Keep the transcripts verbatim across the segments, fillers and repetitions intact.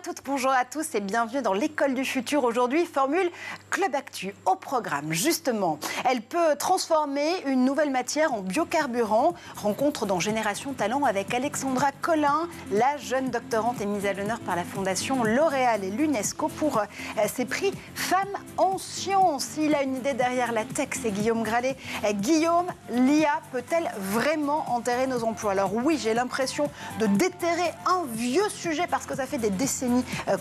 à toutes, bonjour à tous et bienvenue dans l'école du futur. Aujourd'hui, formule Club Actu au programme, justement. Elle peut transformer une nouvelle matière en biocarburant. Rencontre dans Génération Talent avec Alexandra Colin, la jeune doctorante est mise à l'honneur par la Fondation L'Oréal et l'UNESCO pour ses prix Femmes en Sciences. Il a une idée derrière la tech, c'est Guillaume Gradet. Guillaume, l'I A peut-elle vraiment enterrer nos emplois? Alors oui, j'ai l'impression de déterrer un vieux sujet parce que ça fait des décennies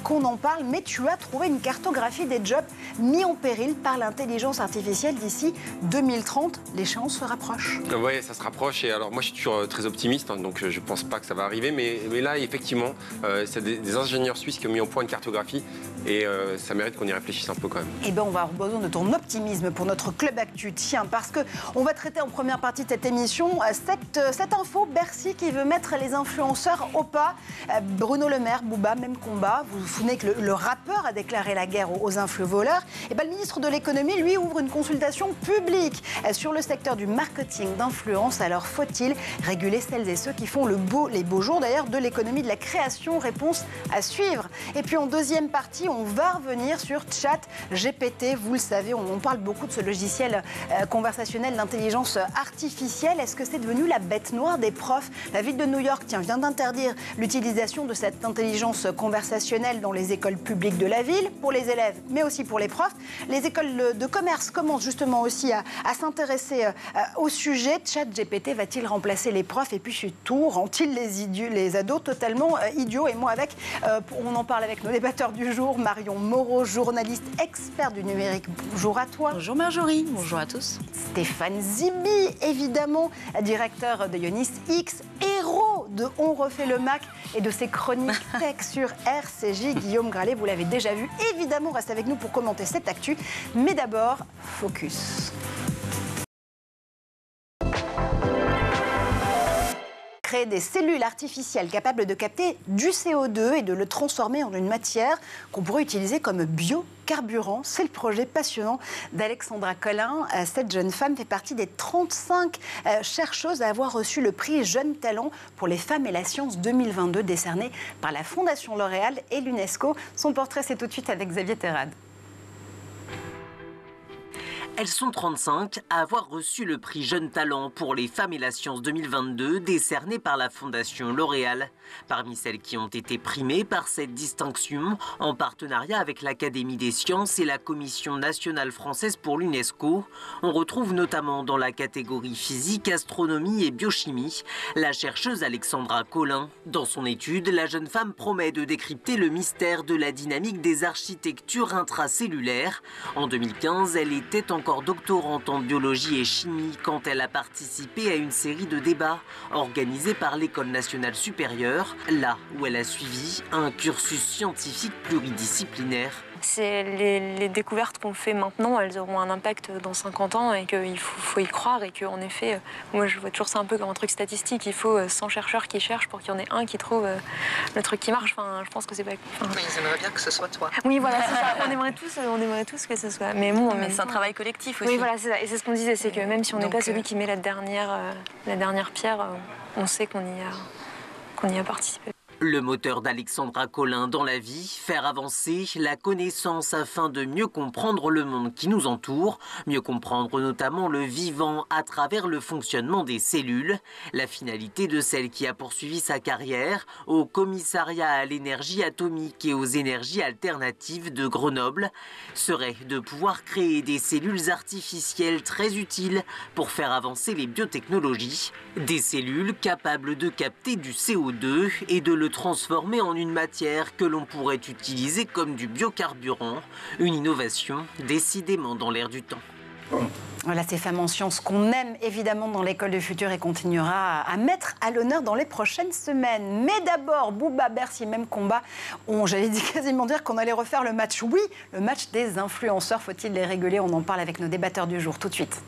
qu'on en parle, mais tu as trouvé une cartographie des jobs mis en péril par l'intelligence artificielle d'ici deux mille trente. L'échéance se rapproche. Oui, ça se rapproche. Et alors moi, je suis toujours très optimiste, hein, donc je ne pense pas que ça va arriver. Mais, mais là, effectivement, euh, c'est des, des ingénieurs suisses qui ont mis en point une cartographie et euh, ça mérite qu'on y réfléchisse un peu quand même. Eh bien, on va avoir besoin de ton optimisme pour notre Club Actu. Tiens, parce qu'on va traiter en première partie de cette émission cette, cette info Bercy qui veut mettre les influenceurs au pas. Bruno Le Maire, Booba, même combat. Vous vous souvenez que le, le rappeur a déclaré la guerre aux, aux influvoleurs. Et ben, le ministre de l'économie, lui, ouvre une consultation publique sur le secteur du marketing d'influence. Alors faut-il réguler celles et ceux qui font le beau, les beaux jours d'ailleurs de l'économie de la création? Réponse à suivre. Et puis en deuxième partie, on va revenir sur ChatGPT. Vous le savez, on, on parle beaucoup de ce logiciel euh, conversationnel d'intelligence artificielle. Est-ce que c'est devenu la bête noire des profs? La ville de New York, tiens, vient d'interdire l'utilisation de cette intelligence conversationnelle dans les écoles publiques de la ville, pour les élèves, mais aussi pour les profs. Les écoles de commerce commencent justement aussi à, à s'intéresser euh, au sujet. ChatGPT va-t-il remplacer les profs? Et puis surtout, rend-il les, idiots, les ados totalement euh, idiots? Et moi avec, euh, on en parle avec nos débatteurs du jour. Marion Moreau, journaliste, expert du numérique. Bonjour à toi. Bonjour Marjorie, bonjour à tous. Stéphane Zibi, évidemment, directeur de Ionis-X, héros de On refait le Mac et de ses chroniques tech sur R C J. Guillaume Gralet, vous l'avez déjà vu, évidemment, reste avec nous pour commenter cette actu. Mais d'abord, focus. Créer des cellules artificielles capables de capter du C O deux et de le transformer en une matière qu'on pourrait utiliser comme biocarburant. C'est le projet passionnant d'Alexandra Colin. Cette jeune femme fait partie des trente-cinq chercheuses à avoir reçu le prix Jeune Talent pour les femmes et la science deux mille vingt-deux décerné par la Fondation L'Oréal et l'UNESCO. Son portrait, c'est tout de suite avec Xavier Terrade. Elles sont trente-cinq à avoir reçu le prix Jeune Talent pour les femmes et la science deux mille vingt-deux décerné par la Fondation L'Oréal. Parmi celles qui ont été primées par cette distinction, en partenariat avec l'Académie des Sciences et la Commission nationale française pour l'UNESCO, on retrouve notamment dans la catégorie physique, astronomie et biochimie la chercheuse Alexandra Colin. Dans son étude, la jeune femme promet de décrypter le mystère de la dynamique des architectures intracellulaires. En deux mille quinze, elle était encore doctorante en biologie et chimie quand elle a participé à une série de débats organisés par l'École nationale supérieure, là où elle a suivi un cursus scientifique pluridisciplinaire. C'est les, les découvertes qu'on fait maintenant, elles auront un impact dans cinquante ans et qu'il faut, faut y croire et qu'en effet, moi je vois toujours ça un peu comme un truc statistique, il faut cent chercheurs qui cherchent pour qu'il y en ait un qui trouve le truc qui marche, enfin je pense que c'est pas... Enfin... Mais ils aimeraient bien que ce soit toi. Oui voilà, c'est ça, on aimerait tous, on aimerait tous que ce soit. Mais bon, mais c'est un travail collectif aussi. Oui voilà, c'est ça, et c'est ce qu'on disait, c'est que même si on n'est pas celui qui met la dernière, euh, la dernière pierre, on sait qu'on y a, qu'on y a participé. Le moteur d'Alexandra Colin dans la vie, faire avancer la connaissance afin de mieux comprendre le monde qui nous entoure, mieux comprendre notamment le vivant à travers le fonctionnement des cellules. La finalité de celle qui a poursuivi sa carrière au commissariat à l'énergie atomique et aux énergies alternatives de Grenoble serait de pouvoir créer des cellules artificielles très utiles pour faire avancer les biotechnologies. Des cellules capables de capter du C O deux et de le transformer en une matière que l'on pourrait utiliser comme du biocarburant, une innovation décidément dans l'air du temps. Voilà ces femmes en sciences qu'on aime évidemment dans l'école du futur et continuera à mettre à l'honneur dans les prochaines semaines. Mais d'abord, Booba, Bercy, même combat. On, j'allais quasiment dire qu'on allait refaire le match. Oui, le match des influenceurs. Faut-il les réguler? On en parle avec nos débatteurs du jour tout de suite.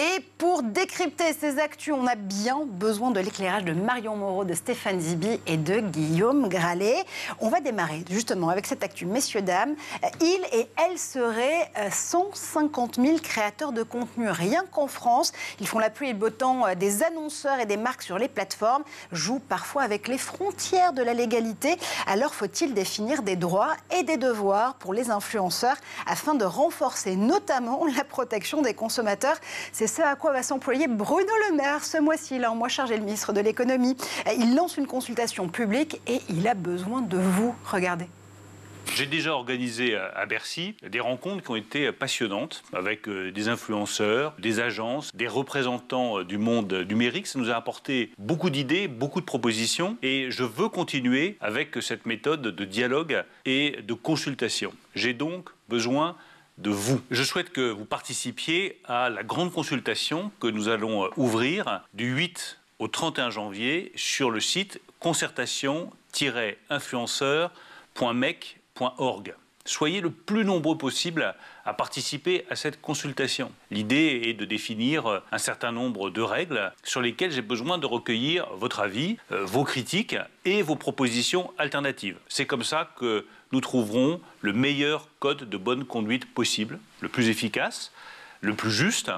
Et pour pour décrypter ces actus, on a bien besoin de l'éclairage de Marion Moreau, de Stéphane Zibi et de Guillaume Gradet. On va démarrer justement avec cette actu, messieurs, dames. Il et elle seraient cent cinquante mille créateurs de contenu rien qu'en France. Ils font la pluie et le beau temps des annonceurs et des marques sur les plateformes, jouent parfois avec les frontières de la légalité. Alors faut-il définir des droits et des devoirs pour les influenceurs afin de renforcer notamment la protection des consommateurs? C'est ce à quoi va s'employer Bruno Le Maire ce mois-ci. Il est en mois chargé, le ministre de l'économie. Il lance une consultation publique et il a besoin de vous. Regardez. J'ai déjà organisé à Bercy des rencontres qui ont été passionnantes avec des influenceurs, des agences, des représentants du monde numérique. Ça nous a apporté beaucoup d'idées, beaucoup de propositions et je veux continuer avec cette méthode de dialogue et de consultation. J'ai donc besoin de vous. Je souhaite que vous participiez à la grande consultation que nous allons ouvrir du huit au trente et un janvier sur le site concertation tiret influenceurs point make point org. Soyez le plus nombreux possible à participer à cette consultation. L'idée est de définir un certain nombre de règles sur lesquelles j'ai besoin de recueillir votre avis, vos critiques et vos propositions alternatives. C'est comme ça que nous trouverons le meilleur code de bonne conduite possible, le plus efficace, le plus juste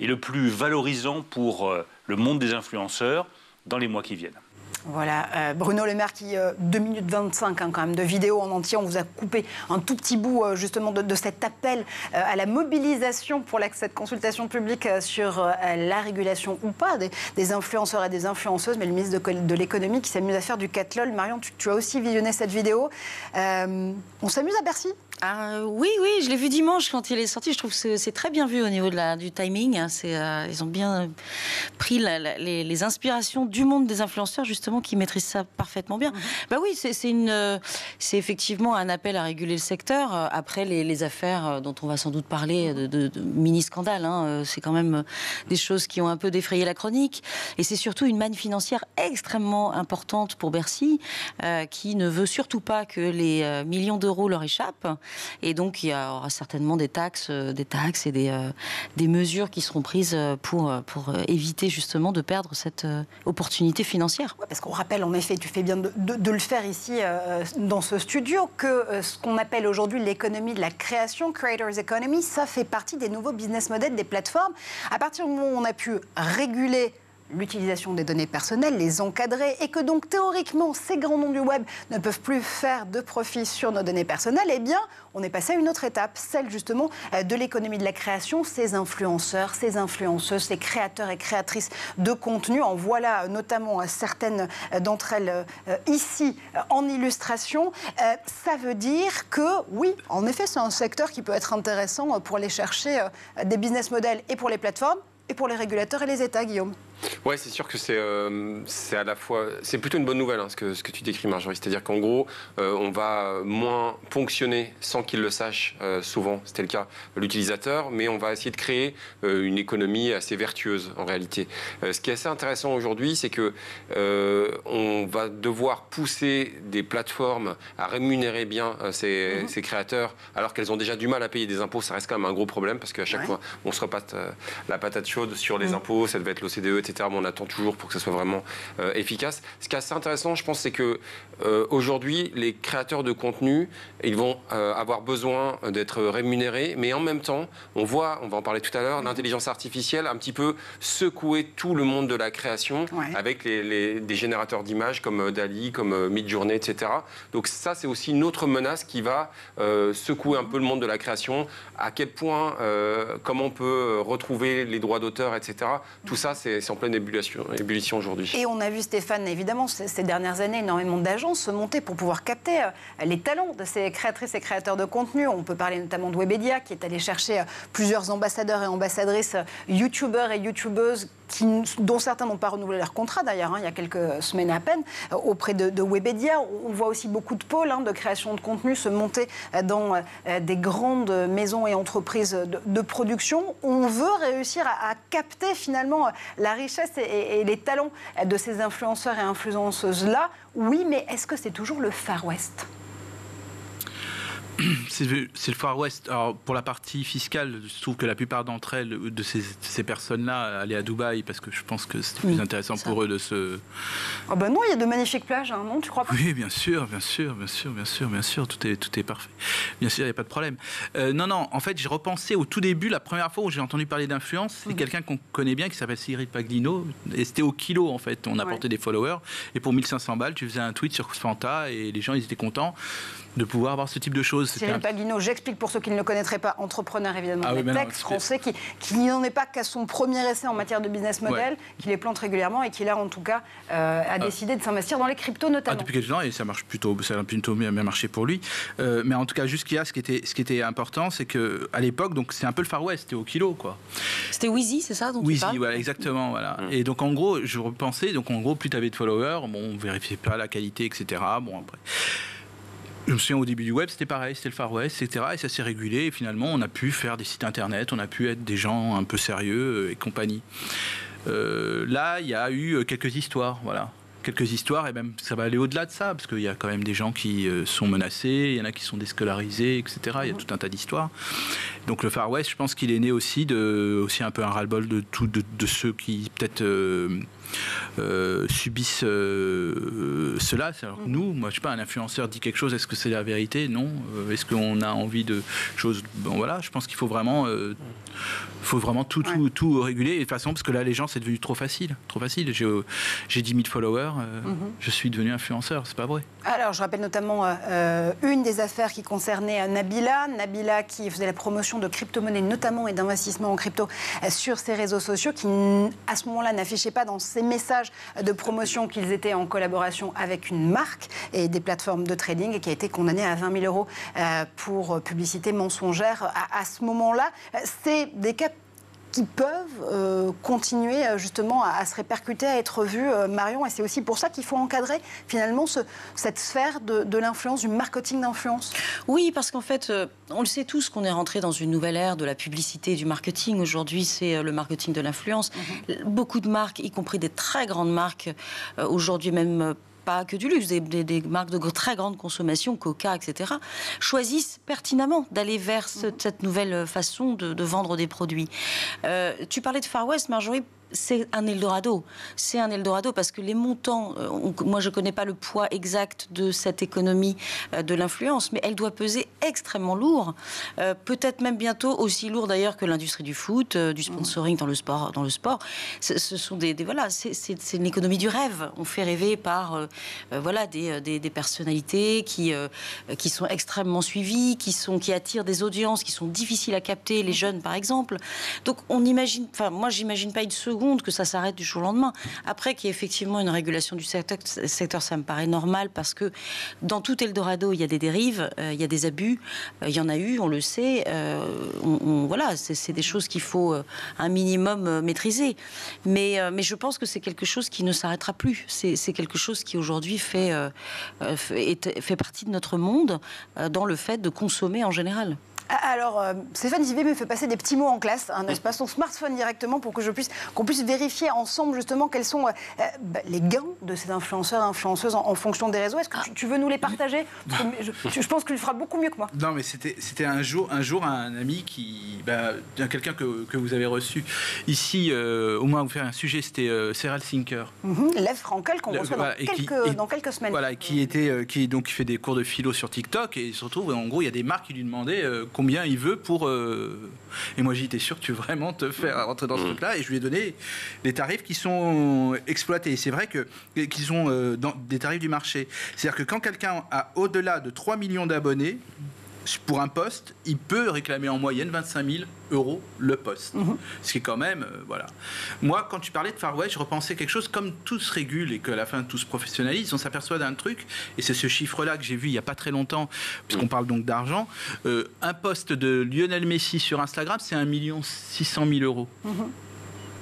et le plus valorisant pour le monde des influenceurs dans les mois qui viennent. Voilà, euh, Bruno Le Maire qui, euh, deux minutes vingt-cinq hein, quand même, de vidéo en entier, on vous a coupé un tout petit bout euh, justement de, de cet appel euh, à la mobilisation pour la, cette consultation publique euh, sur euh, la régulation ou pas des, des influenceurs et des influenceuses, mais le ministre de, de l'économie qui s'amuse à faire du catlol. Marion, tu, tu as aussi visionné cette vidéo. Euh, on s'amuse à Bercy ? Euh, oui, oui, je l'ai vu dimanche quand il est sorti. Je trouve que c'est très bien vu au niveau de la, du timing. Hein, euh, ils ont bien pris la, la, les, les inspirations du monde des influenceurs, justement, qui maîtrisent ça parfaitement bien. Bah oui, c'est euh, effectivement un appel à réguler le secteur. Euh, après, les, les affaires dont on va sans doute parler, de, de, de mini-scandales, hein, euh, c'est quand même des choses qui ont un peu défrayé la chronique. Et c'est surtout une manne financière extrêmement importante pour Bercy, euh, qui ne veut surtout pas que les euh, millions d'euros leur échappent. Et donc, il y aura certainement des taxes, des taxes et des, euh, des mesures qui seront prises pour, pour éviter justement de perdre cette euh, opportunité financière. Ouais, parce qu'on rappelle, en effet, tu fais bien de, de, de le faire ici, euh, dans ce studio, que euh, ce qu'on appelle aujourd'hui l'économie de la création, Creators Economy, ça fait partie des nouveaux business models des plateformes. À partir du moment où on a pu réguler l'utilisation des données personnelles, les encadrer, et que donc théoriquement ces grands noms du web ne peuvent plus faire de profit sur nos données personnelles, eh bien on est passé à une autre étape, celle justement de l'économie de la création, ces influenceurs, ces influenceuses, ces créateurs et créatrices de contenu. En voilà notamment certaines d'entre elles ici en illustration. Ça veut dire que oui, en effet, c'est un secteur qui peut être intéressant pour aller chercher des business models et pour les plateformes, et pour les régulateurs et les États, Guillaume. Oui, c'est sûr que c'est euh, à la fois... C'est plutôt une bonne nouvelle, hein, ce, que, ce que tu décris, Marjorie. C'est-à-dire qu'en gros, euh, on va moins ponctionner, sans qu'il le sache, euh, souvent, c'était le cas, l'utilisateur, mais on va essayer de créer euh, une économie assez vertueuse, en réalité. Euh, ce qui est assez intéressant aujourd'hui, c'est que euh, on va devoir pousser des plateformes à rémunérer bien euh, ces, mmh. ces créateurs, alors qu'elles ont déjà du mal à payer des impôts. Ça reste quand même un gros problème, parce qu'à chaque ouais. fois, on se repate euh, la patate chaude sur les mmh. impôts. Ça devait être l'O C D E, et cetera. Mais on attend toujours pour que ça soit vraiment euh, efficace. Ce qui est assez intéressant, je pense, c'est que euh, aujourd'hui, les créateurs de contenu, ils vont euh, avoir besoin d'être rémunérés, mais en même temps, on voit, on va en parler tout à l'heure, l'intelligence artificielle un petit peu secouer tout le monde de la création ouais. avec les, les, des générateurs d'images comme D A L L-E, comme euh, Midjourney, et cetera. Donc ça, c'est aussi une autre menace qui va euh, secouer un peu le monde de la création. À quel point, euh, comment on peut retrouver les droits d'auteur, et cetera. Tout ça, c'est en pleine ébullition, ébullition aujourd'hui. Et on a vu, Stéphane, évidemment, ces, ces dernières années, énormément d'agences se monter pour pouvoir capter euh, les talents de ces créatrices et créateurs de contenu. On peut parler notamment de Webedia, qui est allé chercher euh, plusieurs ambassadeurs et ambassadrices, euh, youtubeurs et youtubeuses, qui, dont certains n'ont pas renouvelé leur contrat, d'ailleurs, hein, il y a quelques semaines à peine, euh, auprès de, de Webedia. On voit aussi beaucoup de pôles hein, de création de contenu se monter euh, dans euh, des grandes maisons et entreprises de, de production. On veut réussir à, à capter, finalement, euh, la richesse et les talents de ces influenceurs et influenceuses-là, oui, mais est-ce que c'est toujours le Far West ? C'est le Far West. Alors, pour la partie fiscale, je trouve que la plupart d'entre elles, de ces, ces personnes-là, allaient à Dubaï, parce que je pense que c'était plus oui, intéressant ça. pour eux de se... Ah oh ben non, il y a de magnifiques plages, hein, non, tu crois pas? Oui, bien sûr, bien sûr, bien sûr, bien sûr, bien sûr, tout est, tout est parfait. Bien sûr, il n'y a pas de problème. Euh, non, non, en fait, j'ai repensé au tout début, la première fois où j'ai entendu parler d'influence, c'est mmh. quelqu'un qu'on connaît bien, qui s'appelle Cyril Paglino, et c'était au kilo, en fait, on apportait ouais. des followers, et pour mille cinq cents balles, tu faisais un tweet sur Fanta, et les gens, ils étaient contents de pouvoir avoir ce type de choses. Cyril Paglino, j'explique pour ceux qui ne le connaîtraient pas, entrepreneur évidemment, ah oui, mais texte français qui, qui n'en est pas qu'à son premier essai en matière de business model, ouais. qui les plante régulièrement et qui là en tout cas euh, a ah. décidé de s'investir dans les cryptos notamment. Ah, depuis quelques temps, et ça marche plutôt, ça a plutôt bien marché pour lui. Euh, mais en tout cas, jusqu'à ce qui était, ce qui était important, c'est que à l'époque, donc c'est un peu le Far West, c'était au kilo quoi. C'était Weezy, c'est ça dont Weezy, tu parles ? Voilà, exactement, voilà. Mmh. Et donc en gros, je repensais, donc en gros, plus tu avais de followers, bon, on vérifiait pas la qualité, et cetera. Bon après. Je me souviens au début du web, c'était pareil, c'était le Far West, et cetera. Et ça s'est régulé, et finalement, on a pu faire des sites internet, on a pu être des gens un peu sérieux et compagnie. Euh, là, il y a eu quelques histoires, voilà. Quelques histoires, et même ça va aller au-delà de ça, parce qu'il y a quand même des gens qui sont menacés, il y en a qui sont déscolarisés, et cetera. Il y a tout un tas d'histoires. Donc le Far West, je pense qu'il est né aussi, de, aussi un peu un ras-le-bol de, tout, de, de ceux qui peut-être... Euh, Euh, subissent euh, euh, cela. Alors que nous, moi, je sais pas, un influenceur dit quelque chose, est-ce que c'est la vérité? Non. Euh, est-ce qu'on a envie de choses? Bon, voilà, je pense qu'il faut vraiment, euh, faut vraiment tout, tout, ouais. tout réguler. Et de toute façon, parce que là, les gens, c'est devenu trop facile, trop facile. J'ai, j'ai dix mille followers, euh, mm-hmm. je suis devenu influenceur, c'est pas vrai. Alors, je rappelle notamment euh, une des affaires qui concernait Nabila, Nabila qui faisait la promotion de crypto-monnaies notamment et d'investissement en crypto sur ses réseaux sociaux, qui à ce moment-là n'affichait pas dans ses messages de promotion qu'ils étaient en collaboration avec une marque et des plateformes de trading, et qui a été condamné à vingt mille euros pour publicité mensongère à ce moment-là. C'est des cas qui peuvent continuer justement à se répercuter, à être vus, Marion, et c'est aussi pour ça qu'il faut encadrer finalement ce, cette sphère de, de l'influence, du marketing d'influence. Oui, parce qu'en fait, on le sait tous qu'on est rentré dans une nouvelle ère de la publicité et du marketing. Aujourd'hui, c'est le marketing de l'influence. Mm-hmm. Beaucoup de marques, y compris des très grandes marques, aujourd'hui même... pas que du luxe, des, des, des marques de très grande consommation, Coca, et cetera, choisissent pertinemment d'aller vers ce, cette nouvelle façon de, de vendre des produits. Euh, tu parlais de Far West, Marjorie. C'est un Eldorado. C'est un Eldorado parce que les montants... On, moi, je ne connais pas le poids exact de cette économie euh, de l'influence, mais elle doit peser extrêmement lourd. Euh, peut-être même bientôt aussi lourd, d'ailleurs, que l'industrie du foot, euh, du sponsoring dans le sport. Dans le sport. Ce, ce sont des... des voilà, c'est, c'est, c'est une économie du rêve. On fait rêver par euh, voilà, des, des, des personnalités qui, euh, qui sont extrêmement suivies, qui, sont, qui attirent des audiences, qui sont difficiles à capter, les jeunes, par exemple. Donc, on imagine... Enfin, moi, j'imagine pas une seconde que ça s'arrête du jour au lendemain. Après qu'il y ait effectivement une régulation du secteur, secteur, ça me paraît normal, parce que dans tout Eldorado, il y a des dérives, euh, il y a des abus, euh, il y en a eu, on le sait. Euh, on, on, voilà, c'est, c'est des choses qu'il faut euh, un minimum euh, maîtriser. Mais, euh, mais je pense que c'est quelque chose qui ne s'arrêtera plus. C'est, c'est quelque chose qui aujourd'hui fait, euh, fait, fait partie de notre monde euh, dans le fait de consommer en général. Alors, euh, Stéphane Zibi me fait passer des petits mots en classe, hein, n'est-ce pas, son smartphone directement, pour que je puisse, qu'on puisse vérifier ensemble justement quels sont euh, bah, les gains de ces influenceurs, influenceuses en, en fonction des réseaux. Est-ce que tu, tu veux nous les partager? je, je pense que tu le feras beaucoup mieux que moi. Non, mais c'était, c'était un jour, un jour un ami qui, bah, quelqu'un que, que vous avez reçu ici, euh, au moins à vous faire un sujet, c'était euh, Céral Sinker. Mm-hmm. Lev Frankel, qu'on reçoit voilà, dans, quelques, qui, et, dans quelques semaines. Voilà, qui était, euh, qui donc qui fait des cours de philo sur TikTok, et surtout, en gros, il y a des marques qui lui demandaient euh, combien il veut pour... Euh... Et moi, j'étais sûr que tu veux vraiment te faire rentrer dans ce truc-là. Et je lui ai donné les tarifs qui sont exploités. C'est vrai que, qu'ils sont euh, dans des tarifs du marché. C'est-à-dire que quand quelqu'un a au-delà de trois millions d'abonnés, pour un poste, il peut réclamer en moyenne vingt-cinq mille euros le poste. Mmh. Ce qui est quand même... Euh, voilà. Moi, quand tu parlais de Far West, je repensais quelque chose comme tout se régule et qu'à la fin, tout se professionnalise. On s'aperçoit d'un truc, et c'est ce chiffre-là que j'ai vu il n'y a pas très longtemps, puisqu'on parle donc d'argent. Euh, un poste de Lionel Messi sur Instagram, c'est un million six cent mille euros. Mmh.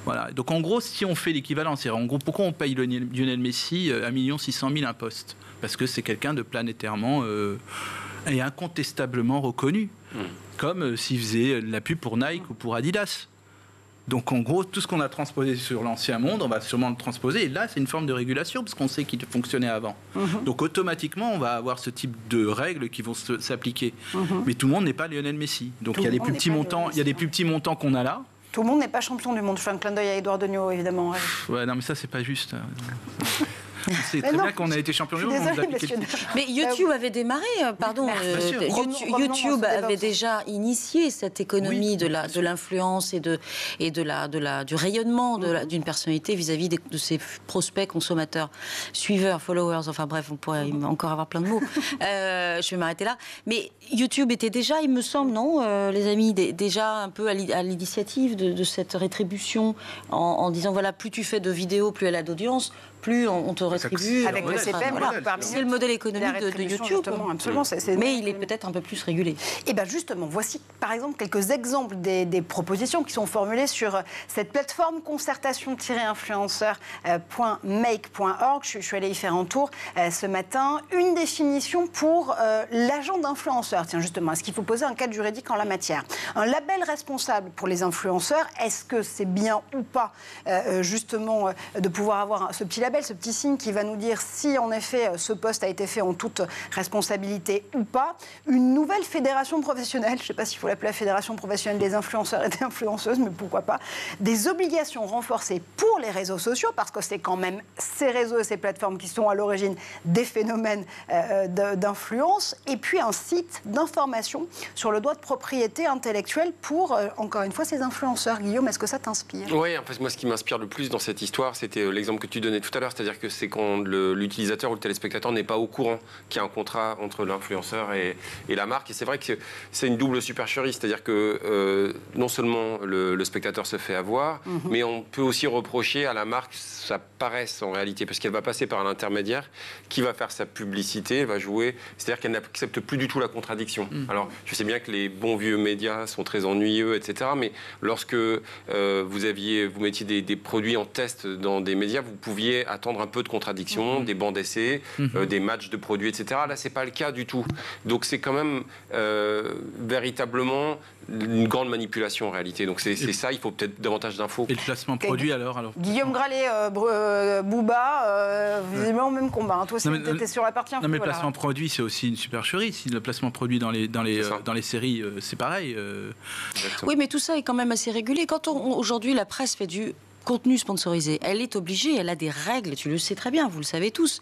Voilà. Donc, en gros, si on fait l'équivalent, c'est-à-dire, en gros, pourquoi on paye Lionel Messi un million six cent mille un poste? Parce que c'est quelqu'un de planétairement... Euh, est incontestablement reconnu, mmh. comme euh, s'il faisait de la pub pour Nike mmh. ou pour Adidas. Donc en gros, tout ce qu'on a transposé sur l'ancien monde, on va sûrement le transposer. Et là, c'est une forme de régulation, parce qu'on sait qu'il fonctionnait avant. Mm-hmm. Donc automatiquement, on va avoir ce type de règles qui vont s'appliquer. Mm-hmm. Mais tout le monde n'est pas Lionel Messi. Donc il y a des plus petits montants, il y a des plus petits montants qu'on a là. Tout le monde n'est pas champion du monde. Je fais un clin d'œil à Édouard Degnaud, évidemment. Ouais. ouais, non, mais ça, c'est pas juste. C'est très non, bien qu'on a été champion du monde. Mais YouTube avait démarré, pardon. Euh, YouTube, YouTube avait déjà initié cette économie oui, de la, de l'influence et de et de la de la du rayonnement mm-hmm. d'une personnalité vis-à-vis de, de ses prospects, consommateurs, suiveurs, followers. Enfin bref, on pourrait mm-hmm. encore avoir plein de mots. euh, je vais m'arrêter là. Mais YouTube était déjà, il me semble, non, euh, les amis, déjà un peu à l'initiative de, de cette rétribution en, en disant voilà, plus tu fais de vidéos, plus elle a d'audience. Plus on te rétribue. Avec le C P M, c'est le modèle économique de, de YouTube. Absolument, c est, c est mais il est peut-être un peu plus régulé. Et bien justement, voici par exemple quelques exemples des, des propositions qui sont formulées sur cette plateforme concertation tiret influenceurs point make point org. Je, je suis allée y faire un tour euh, ce matin. Une définition pour euh, l'agent d'influenceur. Tiens, justement, est-ce qu'il faut poser un cadre juridique en la matière? Un label responsable pour les influenceurs, est-ce que c'est bien ou pas euh, justement euh, de pouvoir avoir ce petit label, ce petit signe qui va nous dire si en effet ce poste a été fait en toute responsabilité ou pas. Une nouvelle fédération professionnelle, je ne sais pas s'il faut l'appeler la fédération professionnelle des influenceurs et des influenceuses, mais pourquoi pas. Des obligations renforcées pour les réseaux sociaux, parce que c'est quand même ces réseaux et ces plateformes qui sont à l'origine des phénomènes euh, d'influence. Et puis un site d'information sur le droit de propriété intellectuelle pour, euh, encore une fois, ces influenceurs. Guillaume, est-ce que ça t'inspire? Oui, en fait, moi, ce qui m'inspire le plus dans cette histoire, c'était l'exemple que tu donnais tout à l'heure. C'est-à-dire que c'est quand l'utilisateur ou le téléspectateur n'est pas au courant qu'il y a un contrat entre l'influenceur et, et la marque. Et c'est vrai que c'est une double supercherie. C'est-à-dire que euh, non seulement le, le spectateur se fait avoir, mm-hmm. mais on peut aussi reprocher à la marque sa paresse en réalité, parce qu'elle va passer par un intermédiaire qui va faire sa publicité, va jouer. C'est-à-dire qu'elle n'accepte plus du tout la contradiction. Mm-hmm. Alors, je sais bien que les bons vieux médias sont très ennuyeux, et cetera. Mais lorsque euh, vous, aviez, vous mettiez des, des produits en test dans des médias, vous pouviez attendre un peu de contradiction, mmh. des bancs d'essai, mmh. euh, des matchs de produits, et cetera. Là, c'est pas le cas du tout. Donc, c'est quand même euh, véritablement une grande manipulation en réalité. Donc, c'est ça, il faut peut-être davantage d'infos. Et le placement produit alors, alors Guillaume Gradet, euh, euh, Booba, euh, visiblement au même combat. Hein. Toi, c'était sur la partie info. Non, mais le voilà. placement produit, c'est aussi une supercherie. Si le placement produit dans les, dans les, euh, dans les séries, euh, c'est pareil. Euh... Oui, mais tout ça est quand même assez régulé. Quand aujourd'hui, la presse fait du contenu sponsorisé, elle est obligée, elle a des règles, tu le sais très bien, vous le savez tous,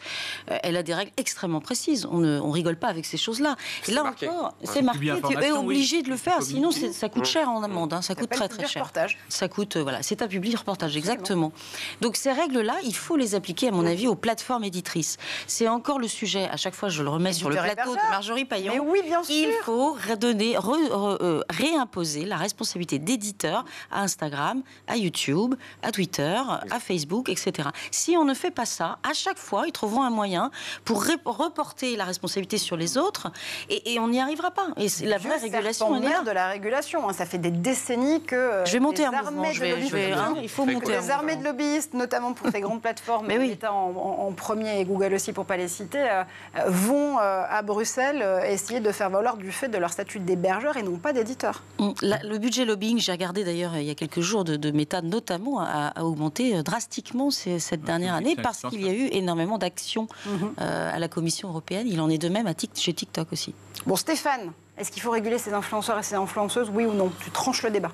euh, elle a des règles extrêmement précises, on ne on rigole pas avec ces choses-là. Et là marqué. encore, ouais. c'est marqué, tu es obligé oui. de le faire, sinon ça coûte cher en amende, hein. ça coûte très très cher. Reportage. Ça coûte, euh, voilà, c'est un public reportage, exactement. exactement. Donc ces règles-là, il faut les appliquer, à mon avis, aux plateformes éditrices. C'est encore le sujet, à chaque fois je le remets Et sur le plateau de Marjorie Payon, Mais oui, bien sûr. il faut redonner, re, re, euh, réimposer la responsabilité d'éditeur à Instagram, à YouTube, à à Twitter, à Facebook, et cetera. Si on ne fait pas ça, à chaque fois, ils trouveront un moyen pour reporter la responsabilité sur les autres, et, et on n'y arrivera pas. Et la vraie régulation, on est là. de la régulation. Hein, ça fait des décennies que euh, je vais monter un mouvement. Je vais, je vais, hein, il faut monter. Les armées de lobbyistes, notamment pour ces grandes plateformes, mais oui. en, en, en premier et Google aussi pour ne pas les citer, euh, vont euh, à Bruxelles euh, essayer de faire valoir du fait de leur statut d'hébergeur et non pas d'éditeur. Le budget lobbying, j'ai regardé d'ailleurs il y a quelques jours de, de Meta, notamment. À a augmenté drastiquement cette dernière année parce qu'il y a eu énormément d'actions euh, à la Commission européenne. Il en est de même à tic chez TikTok aussi. Bon, Stéphane, est-ce qu'il faut réguler ces influenceurs et ces influenceuses, oui ou non? Tu tranches le débat.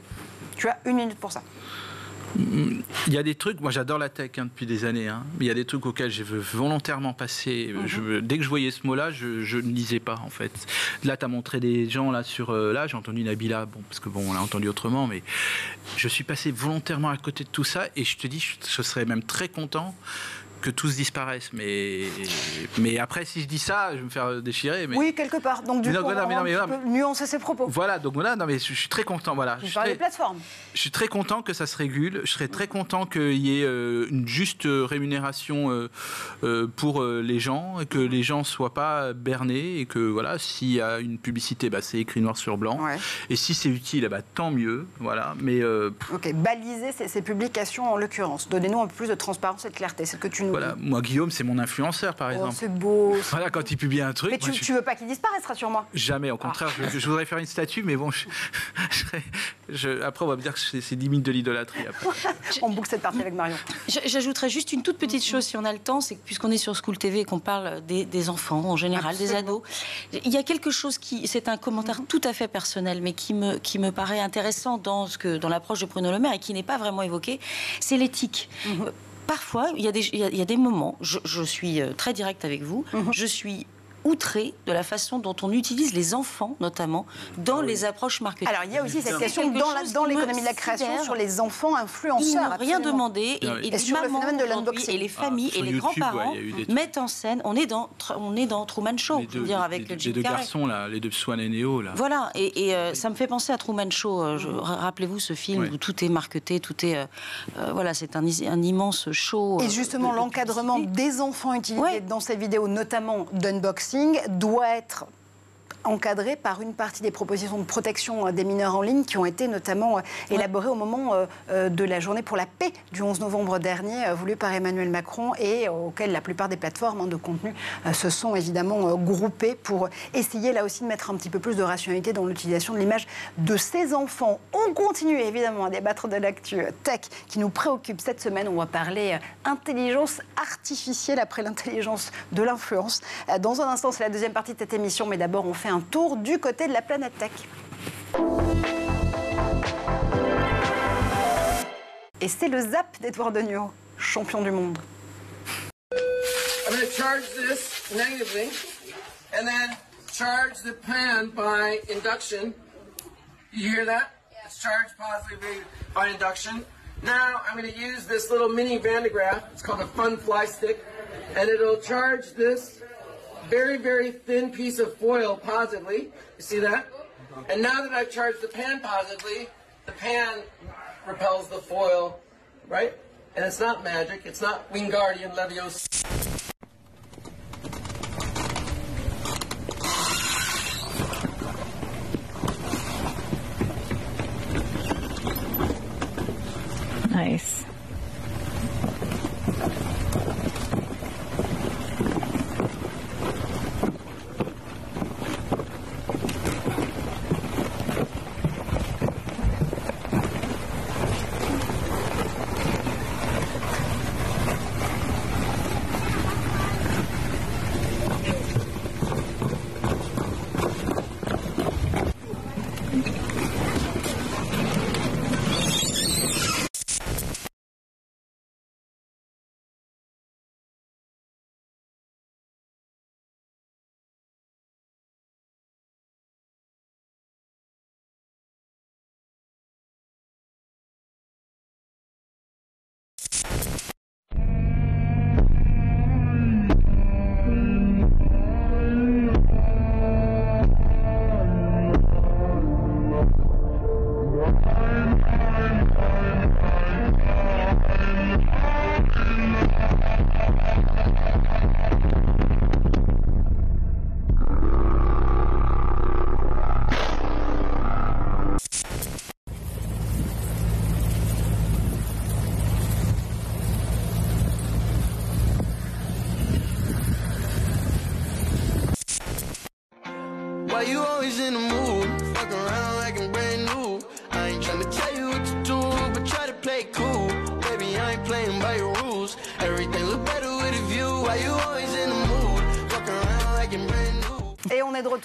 Tu as une minute pour ça. Il y a des trucs, moi j'adore la tech hein, depuis des années, hein, mais il y a des trucs auxquels je veux volontairement passer. Mm-hmm. je, dès que je voyais ce mot-là, je, je ne lisais pas en fait. Là, tu as montré des gens, là, sur, euh, là j'ai entendu Nabila, bon, parce que bon, on l'a entendu autrement, mais je suis passé volontairement à côté de tout ça et je te dis, je, je serais même très content que tous disparaissent, mais mais après si je dis ça, je vais me faire déchirer. Mais... Oui, quelque part. Donc du mais coup, non, non, mais non, mais non, mais... nuancer ses propos. Voilà, donc voilà, non mais je, je suis très content, voilà. Je, je, très... plateformes. je suis très content que ça se régule. Je serais très content qu'il y ait euh, une juste rémunération euh, euh, pour euh, les gens, et que les gens soient pas bernés, et que voilà, s'il y a une publicité, bah, c'est écrit noir sur blanc. Ouais. Et si c'est utile, bah, tant mieux, voilà. Mais euh... ok, baliser ces, ces publications en l'occurrence. Donnez-nous un peu plus de transparence et de clarté. C'est ce que tu nous Voilà, moi, Guillaume, c'est mon influenceur, par exemple. Oh, c'est beau. Voilà, quand il publie un truc. Mais tu, moi, tu veux pas qu'il disparaisse, rassure-moi. Jamais, au contraire. Ah. Je, je voudrais faire une statue, mais bon, je, je, je, après, on va me dire que c'est limite de l'idolâtrie. On boucle cette partie avec Marion. J'ajouterais juste une toute petite chose, si on a le temps, c'est que puisqu'on est sur School T V et qu'on parle des, des enfants, en général, absolument, des ados, il y a quelque chose qui, c'est un commentaire tout à fait personnel, mais qui me, qui me paraît intéressant dans, ce que, dans l'approche de Bruno Le Maire et qui n'est pas vraiment évoqué, c'est l'éthique. Mm-hmm. Parfois, il y a des, il y a, il y a des moments, je, je suis très directe avec vous, mm-hmm, je suis outré de la façon dont on utilise les enfants, notamment, dans, oui, les approches marketing. Alors, il y a aussi cette question dans l'économie de la création sur les enfants influenceurs. Ils n'ont rien demandé. Et, et, et sur le phénomène de l'unboxing. Et les familles, ah, et les grands-parents, ouais, mettent en scène. On est dans, on est dans Truman Show, deux, dire, avec les, le les deux garçons, là, les deux Swan et Neo. Là. Voilà, et, et euh, ça me fait penser à Truman Show. Euh, je, rappelez-vous ce film, ouais, où tout est marketé, tout est... Euh, euh, voilà, c'est un, un immense show. Et justement, euh, l'encadrement de, des enfants utilisés, ouais, dans ces vidéos, notamment d'unboxing, doit être encadré par une partie des propositions de protection des mineurs en ligne qui ont été notamment élaborées, ouais, au moment de la journée pour la paix du onze novembre dernier, voulue par Emmanuel Macron, et auquel la plupart des plateformes de contenu se sont évidemment groupées pour essayer là aussi de mettre un petit peu plus de rationalité dans l'utilisation de l'image de ces enfants. On continue évidemment à débattre de l'actu tech qui nous préoccupe cette semaine. On va parler intelligence artificielle après l'intelligence de l'influence. Dans un instant, c'est la deuxième partie de cette émission, mais d'abord on fait un tour du côté de la planète tech. Et c'est le zap d'Edouard Degnaud, champion du monde. I'm going to charge this negatively and then charge the pan by induction. You hear that? It's charged positively by induction. Now I'm going to use this little mini Van de Graaff. It's called a fun fly stick and it'll charge this very, very thin piece of foil positively. You see that? And now that I've charged the pan positively, the pan repels the foil, right? And it's not magic. It's not Wingardium Leviosa. Nice.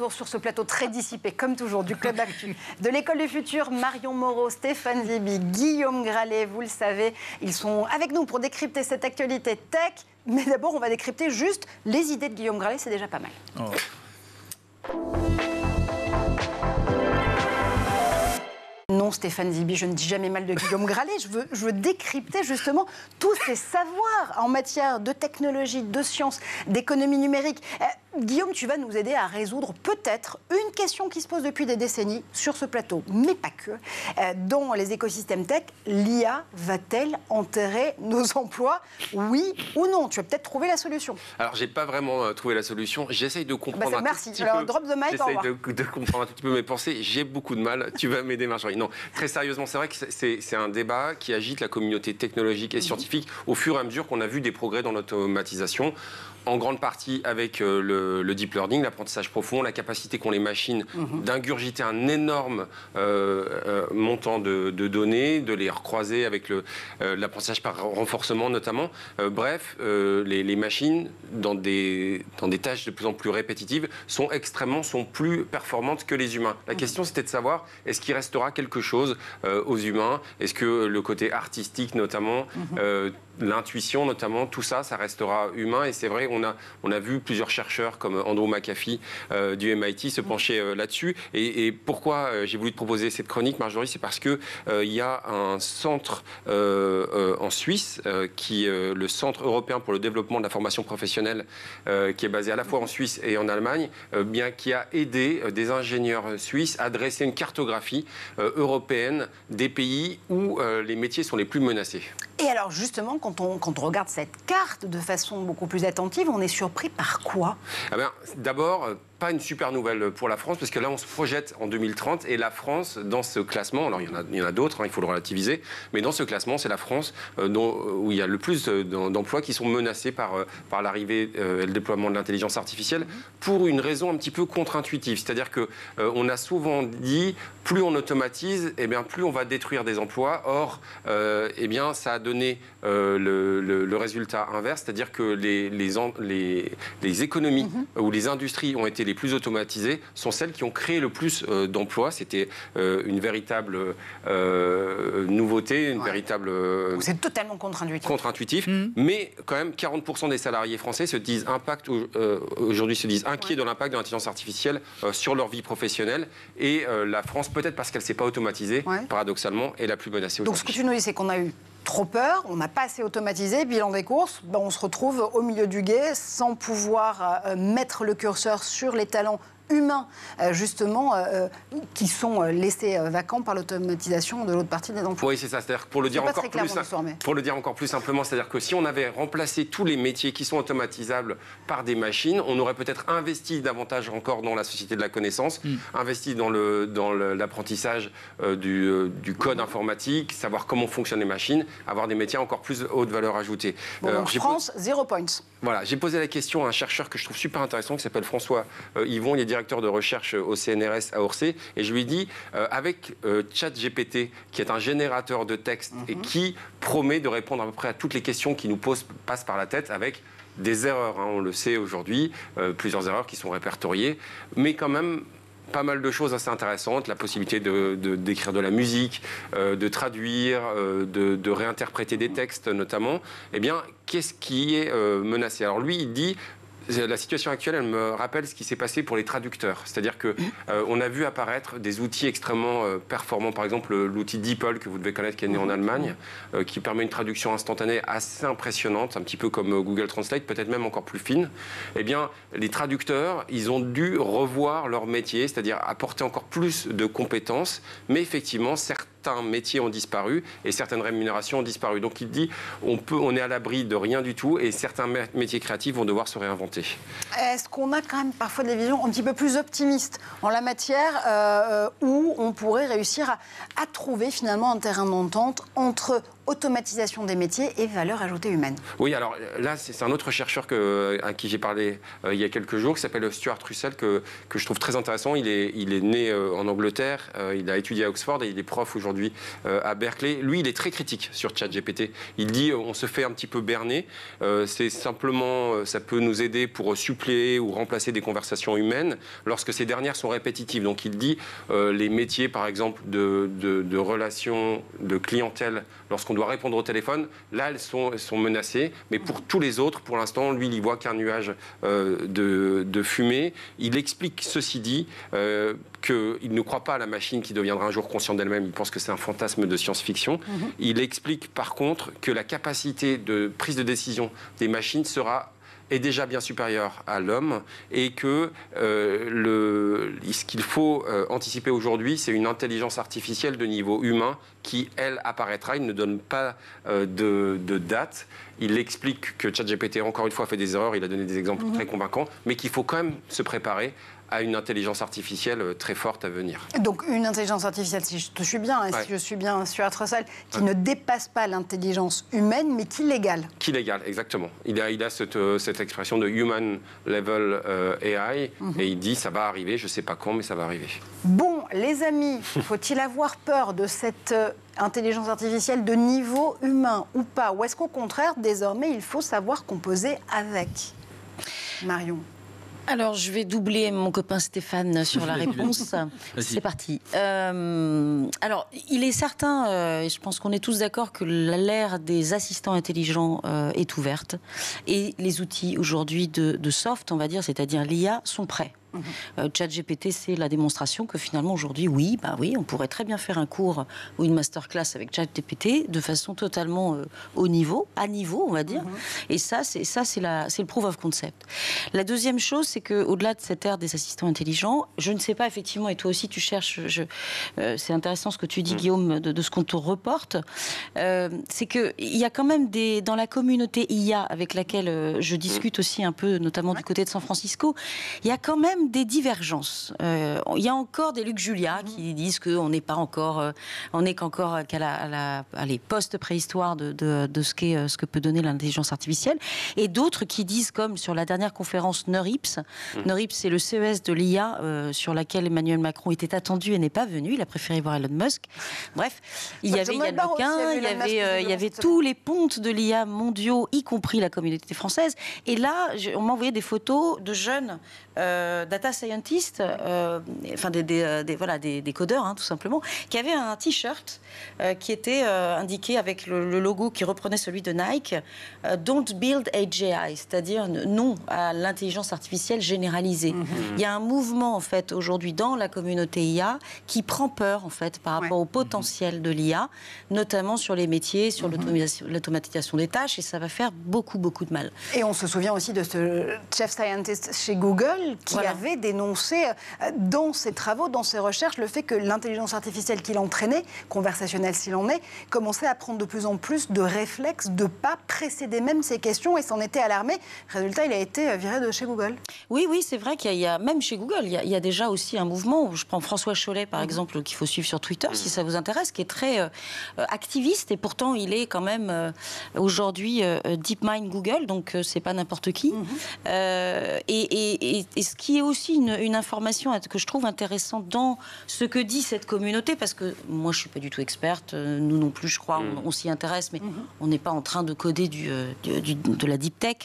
Sur ce plateau très dissipé, comme toujours, du Club Actu, de l'École du Futur, Marion Moreau, Stéphane Zibi, Guillaume Gradet, vous le savez, ils sont avec nous pour décrypter cette actualité tech. Mais d'abord, on va décrypter juste les idées de Guillaume Gradet, c'est déjà pas mal. Oh. Non, Stéphane Zibi, je ne dis jamais mal de Guillaume Gradet. Je veux, je veux décrypter justement tous ces savoirs en matière de technologie, de science, d'économie numérique. Euh, Guillaume, tu vas nous aider à résoudre peut-être une question qui se pose depuis des décennies sur ce plateau, mais pas que. Dans les écosystèmes tech, l'I A va-t-elle enterrer nos emplois, oui ou non? Tu as peut-être trouvé la solution. Alors, j'ai pas vraiment trouvé la solution. J'essaye de comprendre bah un merci. petit Alors, peu. Drop the mic, J'essaye de, de comprendre un tout petit peu mes pensées. J'ai beaucoup de mal. Tu vas m'aider, Marjorie. Non, très sérieusement, c'est vrai que c'est un débat qui agite la communauté technologique et scientifique au fur et à mesure qu'on a vu des progrès dans l'automatisation. En grande partie avec le, le deep learning, l'apprentissage profond, la capacité qu'ont les machines mmh. d'ingurgiter un énorme euh, montant de, de données, de les recroiser avec l'apprentissage euh, par renforcement notamment. Euh, bref, euh, les, les machines, dans des, dans des tâches de plus en plus répétitives, sont extrêmement, sont plus performantes que les humains. La mmh. question, c'était de savoir, est-ce qu'il restera quelque chose euh, aux humains? Est-ce que le côté artistique notamment mmh. euh, l'intuition notamment, tout ça, ça restera humain. Et c'est vrai, on a, on a vu plusieurs chercheurs comme Andrew McAfee euh, du M I T se pencher euh, là-dessus. Et, et pourquoi euh, j'ai voulu te proposer cette chronique, Marjorie, c'est parce qu'il euh, y a un centre euh, euh, en Suisse, euh, qui, euh, le Centre européen pour le développement de la formation professionnelle, euh, qui est basé à la fois en Suisse et en Allemagne, euh, bien, qui a aidé euh, des ingénieurs suisses à dresser une cartographie euh, européenne des pays où euh, les métiers sont les plus menacés. Et alors justement, quand Quand on, quand on regarde cette carte de façon beaucoup plus attentive, on est surpris par quoi? Ah ben, d'abord, pas une super nouvelle pour la France, parce que là, on se projette en deux mille trente, et la France, dans ce classement, alors il y en a, il y en a d'autres, hein, il faut le relativiser, mais dans ce classement, c'est la France euh, dont, où il y a le plus d'emplois qui sont menacés par, euh, par l'arrivée euh, et le déploiement de l'intelligence artificielle, pour une raison un petit peu contre-intuitive. C'est-à-dire que euh, on a souvent dit, plus on automatise, eh bien, plus on va détruire des emplois. Or, euh, eh bien, ça a donné euh, Le, le, le résultat inverse, c'est-à-dire que les, les, les, les économies mmh. où les industries ont été les plus automatisées sont celles qui ont créé le plus euh, d'emplois. C'était euh, une véritable euh, nouveauté, une ouais. véritable... Euh, C'est totalement contre-intuitif. Contre-intuitif, mmh. mais quand même quarante pour cent des salariés français se disent impact, euh, aujourd'hui se disent inquiets ouais. de l'impact de l'intelligence artificielle euh, sur leur vie professionnelle, et euh, la France, peut-être parce qu'elle ne s'est pas automatisée, ouais. paradoxalement, est la plus menacée aujourd'hui. Donc ce que tu nous dis, c'est qu'on a eu trop peur, on n'a pas assez automatisé, bilan des courses, ben on se retrouve au milieu du gué sans pouvoir euh, mettre le curseur sur les talents humains, euh, justement, euh, qui sont laissés euh, vacants par l'automatisation de l'autre partie des emplois. Oui, c'est ça. C'est-à-dire, pour le dire encore plus, pour le dire encore plus simplement, c'est-à-dire que si on avait remplacé tous les métiers qui sont automatisables par des machines, on aurait peut-être investi davantage encore dans la société de la connaissance, mmh. investi dans le dans l'apprentissage euh, du, euh, du code mmh. informatique, savoir comment fonctionnent les machines, avoir des métiers encore plus haute valeur ajoutée. Bon, euh, donc France, pos... zéro points. Voilà, j'ai posé la question à un chercheur que je trouve super intéressant, qui s'appelle François euh, Yvon. Il est directeur de recherche au C N R S à Orsay, et je lui dis, euh, avec euh, ChatGPT, qui est un générateur de texte mm-hmm. et qui promet de répondre à peu près à toutes les questions qui nous posent, passent par la tête, avec des erreurs, hein, on le sait aujourd'hui, euh, plusieurs erreurs qui sont répertoriées, mais quand même pas mal de choses assez intéressantes, la possibilité de, de, d'écrire de la musique, euh, de traduire, euh, de, de réinterpréter des textes notamment. Eh bien, qu'est-ce qui est euh, menacé? Alors lui, il dit... La situation actuelle, elle me rappelle ce qui s'est passé pour les traducteurs. C'est-à-dire qu'on euh, a vu apparaître des outils extrêmement euh, performants. Par exemple, l'outil DeepL, que vous devez connaître, qui est né en Allemagne, euh, qui permet une traduction instantanée assez impressionnante, un petit peu comme euh, Google Translate, peut-être même encore plus fine. Eh bien, les traducteurs, ils ont dû revoir leur métier, c'est-à-dire apporter encore plus de compétences. Mais effectivement, certains... certains métiers ont disparu et certaines rémunérations ont disparu. Donc il dit, on peut, on est à l'abri de rien du tout, et certains métiers créatifs vont devoir se réinventer. Est-ce qu'on a quand même parfois des visions un petit peu plus optimistes en la matière, euh, où on pourrait réussir à, à trouver finalement un terrain d'entente entre automatisation des métiers et valeur ajoutée humaine? Oui, alors là, c'est un autre chercheur que, à qui j'ai parlé euh, il y a quelques jours, qui s'appelle Stuart Russell, que, que je trouve très intéressant. Il est, il est né euh, en Angleterre, euh, il a étudié à Oxford et il est prof aujourd'hui aujourd'hui euh, à Berkeley. Lui, il est très critique sur ChatGPT. Il dit, euh, on se fait un petit peu berner. Euh, c'est simplement, euh, ça peut nous aider pour suppléer ou remplacer des conversations humaines lorsque ces dernières sont répétitives. Donc, il dit, euh, les métiers, par exemple, de, de, de relations, de clientèle, lorsqu'on doit répondre au téléphone, là, elles sont, elles sont menacées. Mais pour tous les autres, pour l'instant, lui, il n'y voit qu'un nuage euh, de, de fumée. Il explique, ceci dit, euh, qu'il ne croit pas à la machine qui deviendra un jour consciente d'elle-même. Il pense que c'est un fantasme de science-fiction. Mmh. Il explique par contre que la capacité de prise de décision des machines sera est déjà bien supérieure à l'homme et que euh, le, ce qu'il faut euh, anticiper aujourd'hui, c'est une intelligence artificielle de niveau humain qui, elle, apparaîtra. Il ne donne pas euh, de, de date. Il explique que ChatGPT, encore une fois, fait des erreurs. Il a donné des exemples mmh. très convaincants, mais qu'il faut quand même se préparer à une intelligence artificielle très forte à venir. Donc une intelligence artificielle, si je te suis bien, et ouais. si je suis bien sur Atrasal, qui ouais. ne dépasse pas l'intelligence humaine, mais qui l'égale. Qui l'égale, exactement. Il a, il a cette, cette expression de human level euh, A I, mm-hmm. et il dit ça va arriver, je ne sais pas quand, mais ça va arriver. Bon, les amis, faut-il avoir peur de cette euh, intelligence artificielle de niveau humain ou pas? Ou est-ce qu'au contraire, désormais, il faut savoir composer avec? Marion. Alors, je vais doubler mon copain Stéphane sur la réponse. C'est parti. Euh, alors, il est certain, euh, je pense qu'on est tous d'accord, que l'ère des assistants intelligents euh, est ouverte. Et les outils aujourd'hui de, de soft, on va dire, c'est-à-dire l'I A, sont prêts. Mmh. Euh, ChatGPT, c'est la démonstration que finalement aujourd'hui, oui, bah oui, on pourrait très bien faire un cours ou une masterclass avec ChatGPT de façon totalement euh, au niveau, à niveau, on va dire. Mmh. Et ça, c'est ça, c'est la, c'est le proof of concept. La deuxième chose, c'est que au-delà de cette ère des assistants intelligents, je ne sais pas effectivement. Et toi aussi, tu cherches. Je, euh, c'est intéressant ce que tu dis, mmh. Guillaume, de, de ce qu'on te reporte. Euh, c'est que il y a quand même des dans la communauté I A avec laquelle euh, je discute aussi un peu, notamment ouais. du côté de San Francisco. Il y a quand même des divergences. Euh, il y a encore des Luc Julia qui disent qu'on n'est pas encore, euh, on n'est qu'encore qu'à la, à la à les post-préhistoire de, de, de ce, qu'est, ce que peut donner l'intelligence artificielle. Et d'autres qui disent, comme sur la dernière conférence NeurIPS, mmh. NeurIPS c'est le C E S de l'I A euh, sur laquelle Emmanuel Macron était attendu et n'est pas venu. Il a préféré voir Elon Musk. Bref, il y avait Yann Lequin, il y avait, euh, il y avait tous les pontes de l'I A mondiaux, y compris la communauté française. Et là, je, on m'envoyait des photos de jeunes euh, data scientist, euh, enfin des, des, des, voilà, des, des codeurs hein, tout simplement, qui avaient un t-shirt euh, qui était euh, indiqué avec le, le logo qui reprenait celui de Nike, euh, Don't build A G I, c'est-à-dire non à l'intelligence artificielle généralisée. Mm-hmm. Il y a un mouvement en fait aujourd'hui dans la communauté I A qui prend peur en fait par rapport ouais. au potentiel mm-hmm. de l'I A, notamment sur les métiers, sur mm-hmm. l'automatisation des tâches, et ça va faire beaucoup beaucoup de mal. Et on se souvient aussi de ce chief scientist chez Google qui voilà. avait dénoncé dans ses travaux, dans ses recherches, le fait que l'intelligence artificielle qu'il entraînait, conversationnelle s'il en est, commençait à prendre de plus en plus de réflexes, de pas précéder même ces questions, et s'en était alarmé. Résultat, il a été viré de chez Google. Oui, oui, c'est vrai qu'il y a, même chez Google, il y a, il y a déjà aussi un mouvement, où je prends François Chollet par mmh. exemple, qu'il faut suivre sur Twitter, si ça vous intéresse, qui est très euh, activiste, et pourtant il est quand même euh, aujourd'hui euh, DeepMind Google, donc euh, c'est pas n'importe qui. Mmh. Euh, et, et, et, et ce qui est aussi une, une information que je trouve intéressante dans ce que dit cette communauté, parce que moi je ne suis pas du tout experte, nous non plus je crois, on, on s'y intéresse, mais mm-hmm. on n'est pas en train de coder du, du, de la deep tech.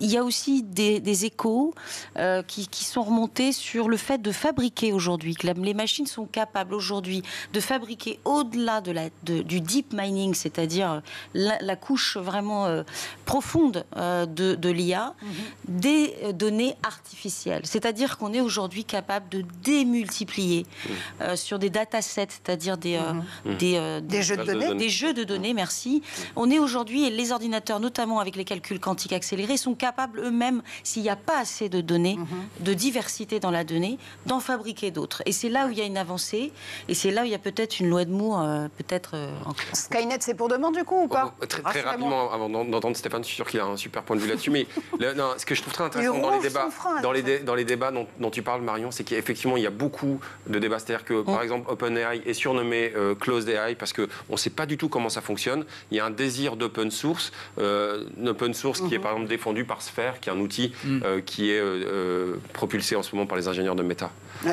Il y a aussi des, des échos euh, qui, qui sont remontés sur le fait de fabriquer aujourd'hui, que la, les machines sont capables aujourd'hui de fabriquer au-delà de la, de, du deep mining, c'est-à-dire la, la couche vraiment euh, profonde euh, de, de l'I A, mm-hmm. des euh, données artificielles. C'est-à-dire qu'on est aujourd'hui capable de démultiplier mmh. euh, sur des datasets, c'est-à-dire des, euh, mmh. des, euh, des, des jeux de données. Des jeux de données, merci. On est aujourd'hui, et les ordinateurs, notamment avec les calculs quantiques accélérés, sont capables eux-mêmes, s'il n'y a pas assez de données, mmh. de diversité dans la donnée, d'en fabriquer d'autres. Et c'est là où il y a une avancée, et c'est là où il y a peut-être une loi de Moore, euh, peut-être... Euh, en... Skynet, c'est pour demain, du coup, ou pas? oh, Très, très rapidement, avant d'entendre Stéphane, je suis sûr qu'il a un super point de vue là-dessus, mais le, non, ce que je trouve très intéressant le dans les débats... Frein, dans les dé... Dans les débats dont, dont tu parles, Marion, c'est qu'effectivement, il y a beaucoup de débats. C'est-à-dire que, mmh. par exemple, OpenAI est surnommé euh, Closed A I parce qu'on ne sait pas du tout comment ça fonctionne. Il y a un désir d'open source. Euh, open source mmh. qui est, par exemple, défendu par Sphere, qui est un outil mmh. euh, qui est euh, propulsé en ce moment par les ingénieurs de Meta.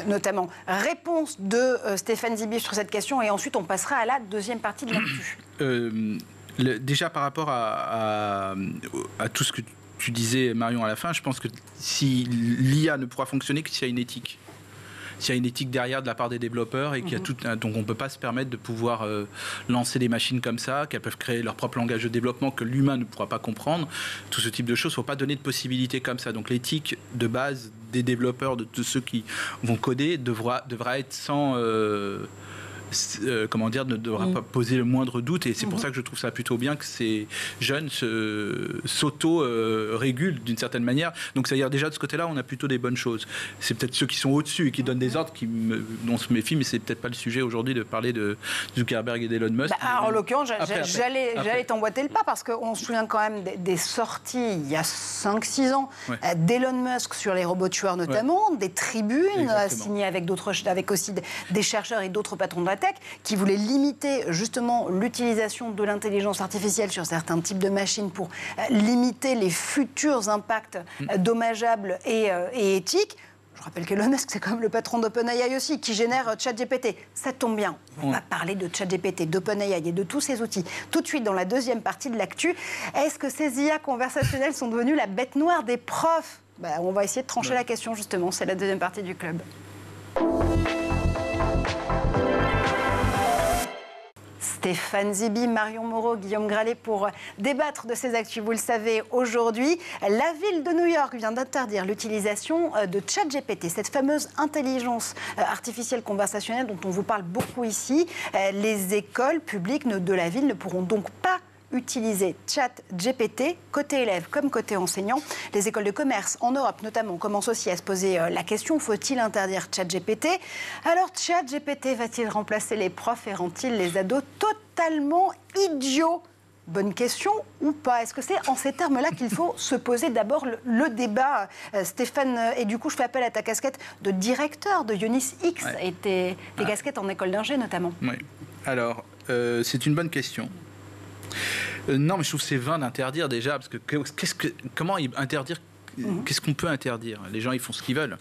Notamment. Réponse de euh, Stéphane Zibi sur cette question, et ensuite, on passera à la deuxième partie de l'actu. Euh, déjà, par rapport à, à, à tout ce que... tu disais, Marion, à la fin, je pense que si l'I A ne pourra fonctionner que s'il y a une éthique. S'il y a une éthique derrière de la part des développeurs et qu'il y a tout, donc on ne peut pas se permettre de pouvoir euh, lancer des machines comme ça, qu'elles peuvent créer leur propre langage de développement que l'humain ne pourra pas comprendre. Tout ce type de choses, il ne faut pas donner de possibilités comme ça. Donc l'éthique de base des développeurs, de, de ceux qui vont coder, devra, devra être sans... Euh, euh, comment dire, ne devra mmh. pas poser le moindre doute. Et c'est mmh. pour ça que je trouve ça plutôt bien que ces jeunes s'auto-régulent euh, d'une certaine manière. Donc, c'est-à-dire, déjà, de ce côté-là, on a plutôt des bonnes choses. C'est peut-être ceux qui sont au-dessus et qui donnent des ordres qui me, dont on se méfie, mais c'est peut-être pas le sujet aujourd'hui de parler de Zuckerberg et d'Elon Musk. Bah, alors, en l'occurrence, j'allais t'emboîter le pas, parce qu'on se souvient quand même des, des sorties il y a cinq six ans ouais. d'Elon Musk sur les robots tueurs notamment, ouais. des tribunes Exactement. signées avec, avec aussi des chercheurs et d'autres patrons de la tech qui voulaient limiter justement l'utilisation de l'intelligence artificielle sur certains types de machines pour limiter les futurs impacts mmh. dommageables et, et éthiques. Je rappelle qu'Elon Musk, c'est quand même le patron d'OpenAI aussi, qui génère ChatGPT. Ça tombe bien. On va parler de ChatGPT, d'OpenAI et de tous ces outils. Tout de suite, dans la deuxième partie de l'actu, est-ce que ces I A conversationnelles sont devenues la bête noire des profs ? Ben, on va essayer de trancher ouais. la question, justement. C'est la deuxième partie du club. Stéphane Zibi, Marion Moreau, Guillaume Gradet pour débattre de ces actus. Vous le savez, aujourd'hui, la ville de New York vient d'interdire l'utilisation de ChatGPT, cette fameuse intelligence artificielle conversationnelle dont on vous parle beaucoup ici. Les écoles publiques de la ville ne pourront donc pas utiliser ChatGPT côté élève comme côté enseignant. Les écoles de commerce en Europe notamment commencent aussi à se poser la question, faut-il interdire ChatGPT ? Alors ChatGPT va-t-il remplacer les profs et rend-il les ados totalement idiots ? Bonne question ou pas ? Est-ce que c'est en ces termes-là qu'il faut se poser d'abord le, le débat, euh, Stéphane, euh, et du coup je fais appel à ta casquette de directeur de Ionis-X ouais. et tes, tes ah. casquettes en école d'ingé notamment. Oui, alors euh, c'est une bonne question. Euh, non, mais je trouve que c'est vain d'interdire déjà, parce que, qu'est-ce que comment interdire ? Qu'est-ce qu'on peut interdire ? Les gens, ils font ce qu'ils veulent.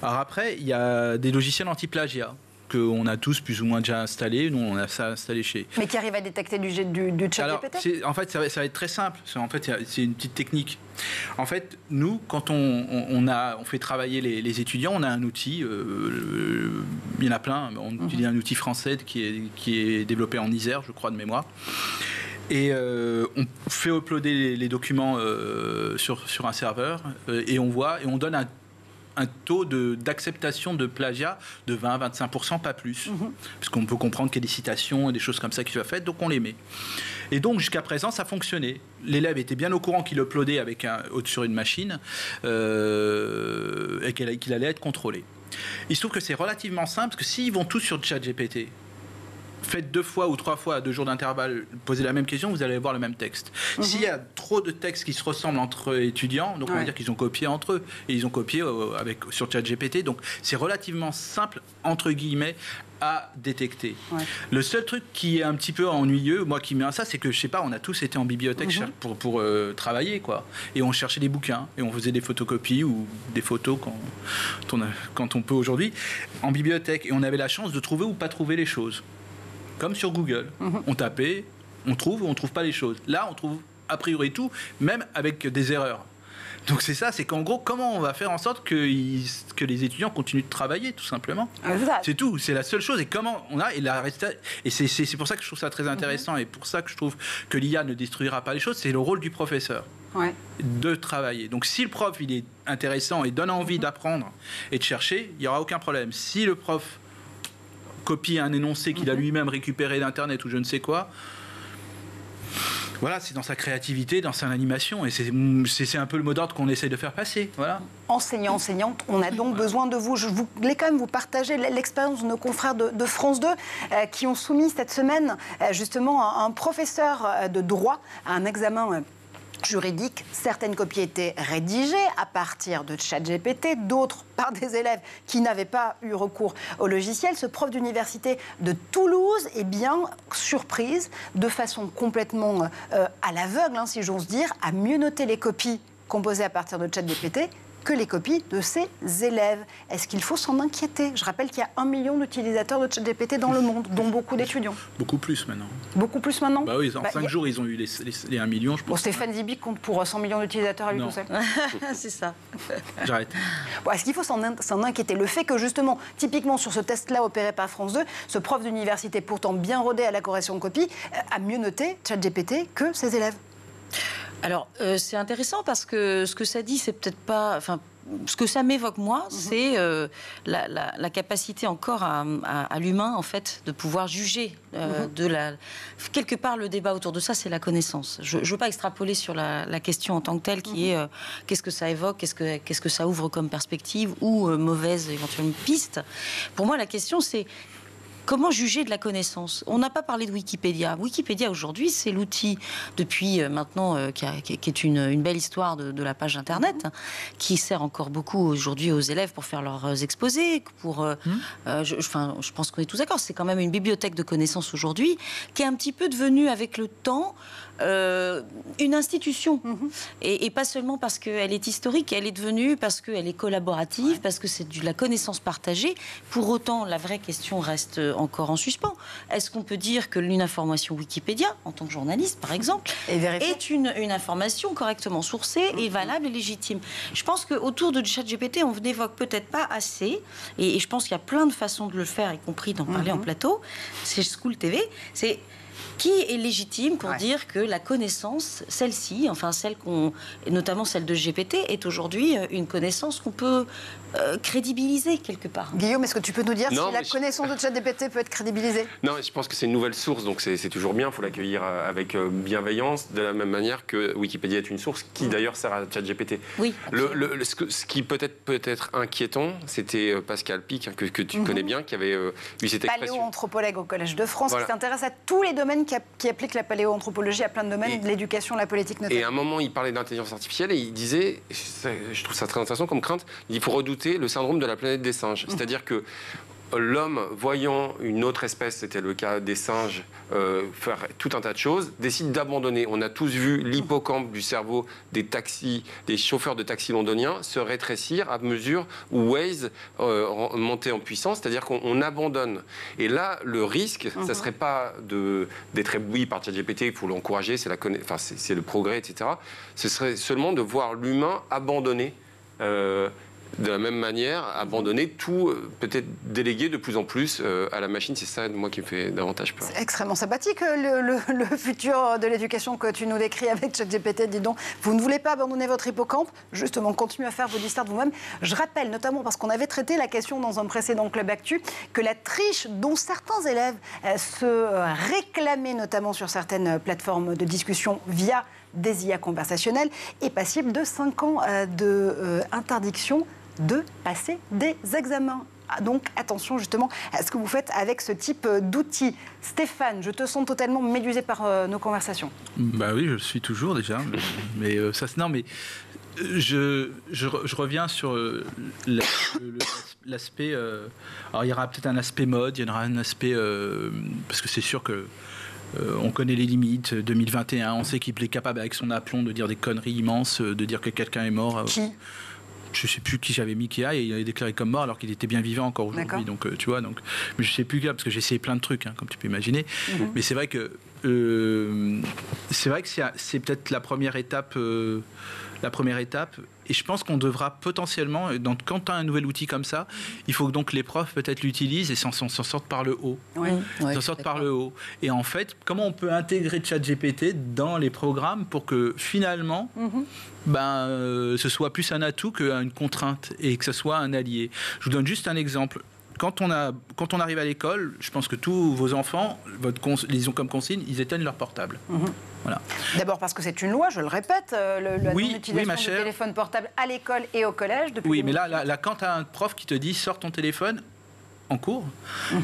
Alors après, il y a des logiciels anti-plagiat qu'on a tous plus ou moins déjà installés. Nous, on a ça installé chez... Mais qui arrive à détecter du, du, du ChatGPT ? En fait, ça va, ça va être très simple. En fait, c'est une petite technique. En fait, nous, quand on, on, a, on fait travailler les, les étudiants, on a un outil, euh, il y en a plein, on mm-hmm. utilise un outil français qui est, qui est développé en Isère, je crois, de mémoire. Et euh, on fait uploader les, les documents euh, sur, sur un serveur euh, et on voit, et on donne un, un taux d'acceptation de, de plagiat de vingt à vingt-cinq pour cent, pas plus. Mm-hmm. Parce qu'on peut comprendre qu'il y a des citations et des choses comme ça qui sont faites, donc on les met. Et donc, jusqu'à présent, ça fonctionnait. L'élève était bien au courant qu'il uploadait avec un, sur une machine euh, et qu'il qu'il allait être contrôlé. Il se trouve que c'est relativement simple, parce que s'ils vont tous sur ChatGPT, faites deux fois ou trois fois à deux jours d'intervalle, posez la même question, vous allez voir le même texte. Mmh. S'il y a trop de textes qui se ressemblent entre étudiants, donc ouais. on va dire qu'ils ont copié entre eux, et ils ont copié avec, sur ChatGPT, donc c'est relativement simple, entre guillemets, à détecter. Ouais. Le seul truc qui est un petit peu ennuyeux, moi qui mets à ça, c'est que je sais pas, on a tous été en bibliothèque mm-hmm. pour, pour euh, travailler, quoi. Et on cherchait des bouquins, et on faisait des photocopies ou des photos quand, quand, on, a, quand on peut aujourd'hui, en bibliothèque. Et on avait la chance de trouver ou pas trouver les choses. Comme sur Google. Mm-hmm. On tapait, on trouve ou on trouve pas les choses. Là, on trouve a priori tout, même avec des erreurs. Donc c'est ça, c'est qu'en gros, comment on va faire en sorte que, ils, que les étudiants continuent de travailler, tout simplement. C'est tout, c'est la seule chose. Et comment on a et la et c'est pour ça que je trouve ça très intéressant mmh. et pour ça que je trouve que l'I A ne détruira pas les choses. C'est le rôle du professeur ouais. de travailler. Donc si le prof il est intéressant et donne envie mmh. d'apprendre et de chercher, il n'y aura aucun problème. Si le prof copie un énoncé qu'il mmh. a lui-même récupéré d'internet ou je ne sais quoi. Voilà, c'est dans sa créativité, dans son animation. Et c'est un peu le mot d'ordre qu'on essaye de faire passer. Voilà. Enseignants, enseignantes, on a donc besoin de vous. Je voulais quand même vous partager l'expérience de nos confrères de, de France deux euh, qui ont soumis cette semaine euh, justement un, un professeur de droit à un examen euh, juridique. Certaines copies étaient rédigées à partir de ChatGPT, d'autres par des élèves qui n'avaient pas eu recours au logiciel. Ce prof d'université de Toulouse est bien surprise, de façon complètement euh, à l'aveugle, hein, si j'ose dire, à mieux noter les copies composées à partir de ChatGPT que les copies de ses élèves. Est-ce qu'il faut s'en inquiéter ? Je rappelle qu'il y a un million d'utilisateurs de ChatGPT dans le monde, dont beaucoup d'étudiants. Beaucoup plus maintenant. Beaucoup plus maintenant ? Bah oui, en bah, cinq y... jours, ils ont eu les, les, les un million, je pense. Bon, Stéphane Zibi compte pour cent millions d'utilisateurs à lui tout seul. C'est ça. J'arrête. Bon, est-ce qu'il faut s'en in inquiéter ? Le fait que, justement, typiquement sur ce test-là opéré par France deux, ce prof d'université, pourtant bien rodé à la correction de copies, a mieux noté ChatGPT que ses élèves. Alors, euh, c'est intéressant parce que ce que ça dit, c'est peut-être pas... Enfin, ce que ça m'évoque, moi, c'est euh, la, la, la capacité encore à, à, à l'humain, en fait, de pouvoir juger euh, mm-hmm. de la... Quelque part, le débat autour de ça, c'est la connaissance. Je ne veux pas extrapoler sur la, la question en tant que telle, qui mm-hmm. est euh, qu'est-ce que ça évoque, qu'est-ce que, qu'est-ce que ça ouvre comme perspective, ou euh, mauvaise éventuellement piste. Pour moi, la question, c'est comment juger de la connaissance? On n'a pas parlé de Wikipédia. Wikipédia, aujourd'hui, c'est l'outil, depuis maintenant, euh, qui, a, qui est une, une belle histoire de, de la page Internet, hein, qui sert encore beaucoup aujourd'hui aux élèves pour faire leurs exposés, pour... Euh, mmh. euh, je, je, enfin, je pense qu'on est tous d'accord, c'est quand même une bibliothèque de connaissances aujourd'hui, qui est un petit peu devenue, avec le temps, euh, une institution. Mmh. Et, et pas seulement parce qu'elle est historique, elle est devenue parce qu'elle est collaborative, ouais. parce que c'est de la connaissance partagée. Pour autant, la vraie question reste... encore en suspens. Est-ce qu'on peut dire que une information Wikipédia, en tant que journaliste par exemple, et est une, une information correctement sourcée et valable et légitime? Je pense qu'autour de ChatGPT, on n'évoque peut-être pas assez, et, et je pense qu'il y a plein de façons de le faire, y compris d'en parler mm-hmm. en plateau, c'est School T V, c'est... Qui est légitime pour ouais. dire que la connaissance, celle-ci, enfin celle qu'on, notamment celle de G P T, est aujourd'hui une connaissance qu'on peut euh, crédibiliser quelque part. Guillaume, est-ce que tu peux nous dire non, si la je... connaissance de ChatGPT peut être crédibilisée? Non, je pense que c'est une nouvelle source, donc c'est, c'est toujours bien, il faut l'accueillir avec bienveillance, de la même manière que Wikipédia est une source qui d'ailleurs sert à ChatGPT. Oui. Le, le, ce, que, ce qui peut-être peut être inquiétant, c'était Pascal Pic, que, que tu mm-hmm. connais bien, qui avait euh, eu cette expression. Paléo-anthropologue au Collège de France, voilà. qui s'intéresse à tous les domaines Qui, a, qui applique la paléoanthropologie à plein de domaines, et, de l'éducation, la politique notamment. Et à un moment, il parlait d'intelligence artificielle et il disait, je trouve ça très intéressant comme crainte, il faut redouter le syndrome de la planète des singes. Mmh. C'est-à-dire que l'homme, voyant une autre espèce, c'était le cas des singes, euh, faire tout un tas de choses, décide d'abandonner. On a tous vu l'hippocampe du cerveau des taxis, des chauffeurs de taxis londoniens se rétrécir à mesure où Waze euh, montait en puissance, c'est-à-dire qu'on on abandonne. Et là, le risque, mm-hmm. ça ne serait pas de, d'être ébloui par ChatGPT, il faut l'encourager, c'est, la conna... enfin, c'est, c'est le progrès, et cetera. Ce serait seulement de voir l'humain abandonner. Euh, De la même manière, abandonner tout, peut-être déléguer de plus en plus euh, à la machine. C'est ça, moi, qui me fait davantage peur. C'est extrêmement sympathique, le, le, le futur de l'éducation que tu nous décris avec ChatGPT. Dis donc, vous ne voulez pas abandonner votre hippocampe. Justement, continuez à faire vos histoires de vous-même. Je rappelle, notamment parce qu'on avait traité la question dans un précédent Club Actu, que la triche dont certains élèves euh, se réclamaient, notamment sur certaines plateformes de discussion via des I A conversationnelles, est passible de cinq ans euh, d'interdiction de, euh, de passer des examens. Donc attention justement à ce que vous faites avec ce type d'outils. Stéphane, je te sens totalement médusé par euh, nos conversations. Bah oui, je le suis toujours déjà. Mais euh, ça, non, mais je, je, je reviens sur euh, la, le, l'aspect. Euh, alors il y aura peut-être un aspect mode, il y aura un aspect euh, parce que c'est sûr que. Euh, on connaît les limites, deux mille vingt et un, on sait qu'il est capable avec son aplomb de dire des conneries immenses, de dire que quelqu'un est mort. Qui euh, je ne sais plus qui j'avais mis qui a, et il est déclaré comme mort alors qu'il était bien vivant encore aujourd'hui. D'accord. Donc euh, tu vois, donc, mais je ne sais plus là parce que j'ai essayé plein de trucs, hein, comme tu peux imaginer. Mm-hmm. Mais c'est vrai que euh, c'est vrai que c'est, c'est peut-être la première étape, euh, la première étape. Et je pense qu'on devra potentiellement, dans, quand tu as un nouvel outil comme ça, il faut que donc les profs peut-être l'utilisent et s'en, s'en sortent par le haut. Oui, oui, s'en sortent par le haut. Et en fait, comment on peut intégrer ChatGPT dans les programmes pour que finalement, mm-hmm. ben, euh, ce soit plus un atout qu'une contrainte et que ce soit un allié. Je vous donne juste un exemple. Quand on, a, quand on arrive à l'école, je pense que tous vos enfants, votre cons, ils ont comme consigne, ils éteignent leur portable. Mmh. Voilà. D'abord parce que c'est une loi, je le répète, le, le, oui, l'utilisation oui, du téléphone portable à l'école et au collège. Depuis oui, mais là, là, là, quand tu as un prof qui te dit « sors ton téléphone en cours mmh. »,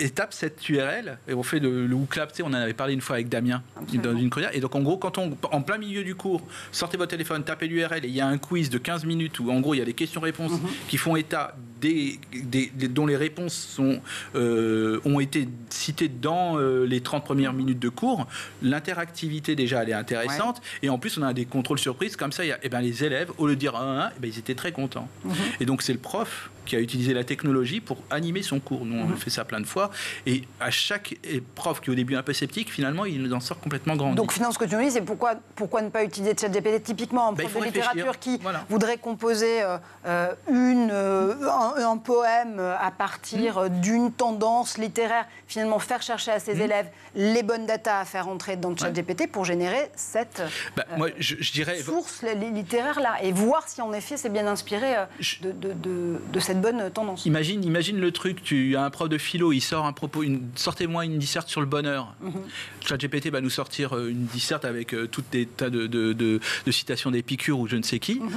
et tape cette U R L, et on fait le, le clap, on en avait parlé une fois avec Damien, Absolument. Dans une chronique, et donc en gros, quand on, en plein milieu du cours, sortez votre téléphone, tapez l'U R L, et il y a un quiz de quinze minutes, où en gros, il y a des questions-réponses mm-hmm. qui font état, des, des, des, dont les réponses sont, euh, ont été citées dans euh, les trente premières minutes de cours, l'interactivité déjà, elle est intéressante, ouais. et en plus, on a des contrôles surprises, comme ça, y a, et ben, les élèves, au lieu de dire un à un, et ben, ils étaient très contents. Mm-hmm. Et donc, c'est le prof qui a utilisé la technologie pour animer son cours. Nous, on mmh. fait ça plein de fois. Et à chaque prof qui, au début, est un peu sceptique, finalement, il nous en sort complètement grandi. Donc, finalement, ce que tu nous dis, c'est pourquoi, pourquoi ne pas utiliser ChatGPT? Typiquement, un prof ben, de littérature qui voilà. voudrait composer euh, une, euh, un, un poème à partir mmh. d'une tendance littéraire, finalement faire chercher à ses mmh. élèves les bonnes datas à faire entrer dans le chat ouais. G P T pour générer cette bah, euh, moi, je, je dirais... source littéraire-là et voir si en effet c'est bien inspiré de, de, de, de cette bonne tendance. Imagine, imagine le truc, tu as un prof de philo, il sort un propos, une, sortez-moi une disserte sur le bonheur. Mmh. Le chat G P T va nous sortir une disserte avec tout des tas de, de, de, de citations d'Épicure ou je ne sais qui. Mmh.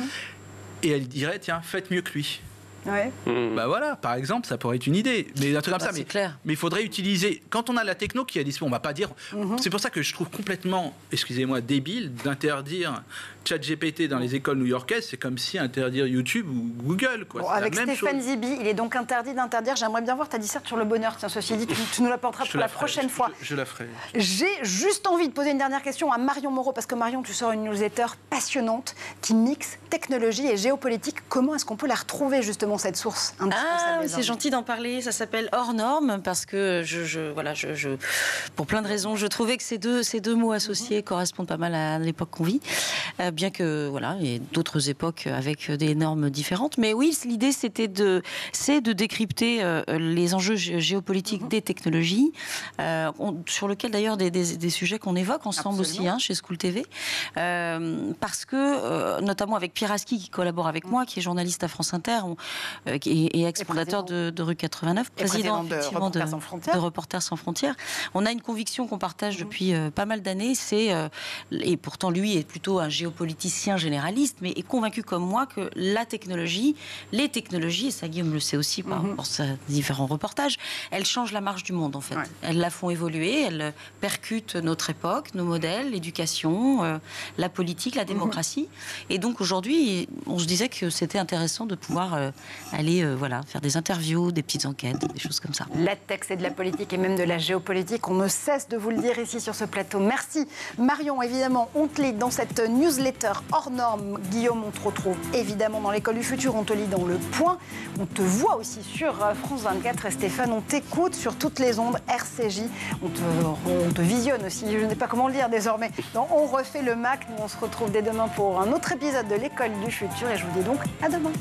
Et elle dirait, tiens, faites mieux que lui. Ouais. Mmh. Bah voilà, par exemple, ça pourrait être une idée. Mais un truc bah, comme ça, mais, clair. mais il faudrait utiliser... Quand on a la techno qui est disponible, on ne va pas dire... Mmh. C'est pour ça que je trouve complètement, excusez-moi, débile d'interdire ChatGPT dans les écoles new-yorkaises. C'est comme si interdire YouTube ou Google. Quoi. Bon, avec la même Stéphane Zibi, il est donc interdit d'interdire. J'aimerais bien voir ta disserte sur le bonheur. Tiens, ceci dit, tu, tu nous l'apporteras pour la, la ferai, prochaine je, fois. Je, je la ferai. J'ai juste envie de poser une dernière question à Marion Moreau, parce que Marion, tu sors une newsletter passionnante qui mixe technologie et géopolitique. Comment est-ce qu'on peut la retrouver, justement, cette source indispensable? Ah, c'est gentil d'en parler. Ça s'appelle Hors Normes parce que je, je voilà je, je pour plein de raisons je trouvais que ces deux ces deux mots associés correspondent pas mal à l'époque qu'on vit, euh, bien que voilà il y ait d'autres époques avec des normes différentes. Mais oui, l'idée c'était de c'est de décrypter euh, les enjeux géopolitiques mm-hmm. des technologies euh, on, sur lequel d'ailleurs des, des, des sujets qu'on évoque ensemble Absolument. aussi hein, chez School T V euh, parce que euh, notamment avec Piraski qui collabore avec mm-hmm. moi, qui est journaliste à France Inter. On, et, et ex-fondateur de, de Rue quatre-vingt-neuf, président, président de, de, Reporters de, de Reporters sans frontières. On a une conviction qu'on partage depuis euh, pas mal d'années, c'est, euh, et pourtant lui est plutôt un géopoliticien généraliste, mais est convaincu comme moi que la technologie, les technologies, et ça Guillaume le sait aussi par rapport mm-hmm. à différents reportages, elles changent la marche du monde en fait. Ouais. Elles la font évoluer, elles percutent notre époque, nos modèles, l'éducation, euh, la politique, la démocratie. Mm-hmm. Et donc aujourd'hui, on se disait que c'était intéressant de pouvoir... Euh, aller euh, voilà, faire des interviews, des petites enquêtes, des choses comme ça. La tech, c'est de la politique et même de la géopolitique. On ne cesse de vous le dire ici sur ce plateau. Merci Marion. Évidemment, on te lit dans cette newsletter Hors Normes. Guillaume, on te retrouve évidemment dans l'École du Futur. On te lit dans Le Point. On te voit aussi sur France vingt-quatre. Et Stéphane, on t'écoute sur toutes les ondes R C J. On te, on te visionne aussi. Je ne sais pas comment le dire désormais. Donc, on refait le Mac. Nous, on se retrouve dès demain pour un autre épisode de l'École du Futur. Et je vous dis donc à demain.